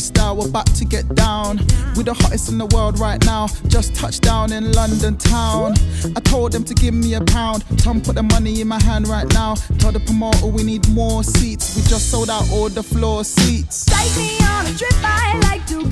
style, we're about to get down. We're the hottest in the world right now. Just touched down in London town. I told them to give me a pound. Tom put the money in my hand right now. Tell the promoter we need more seats. We just sold out all the floor seats. Take me on a trip, I like to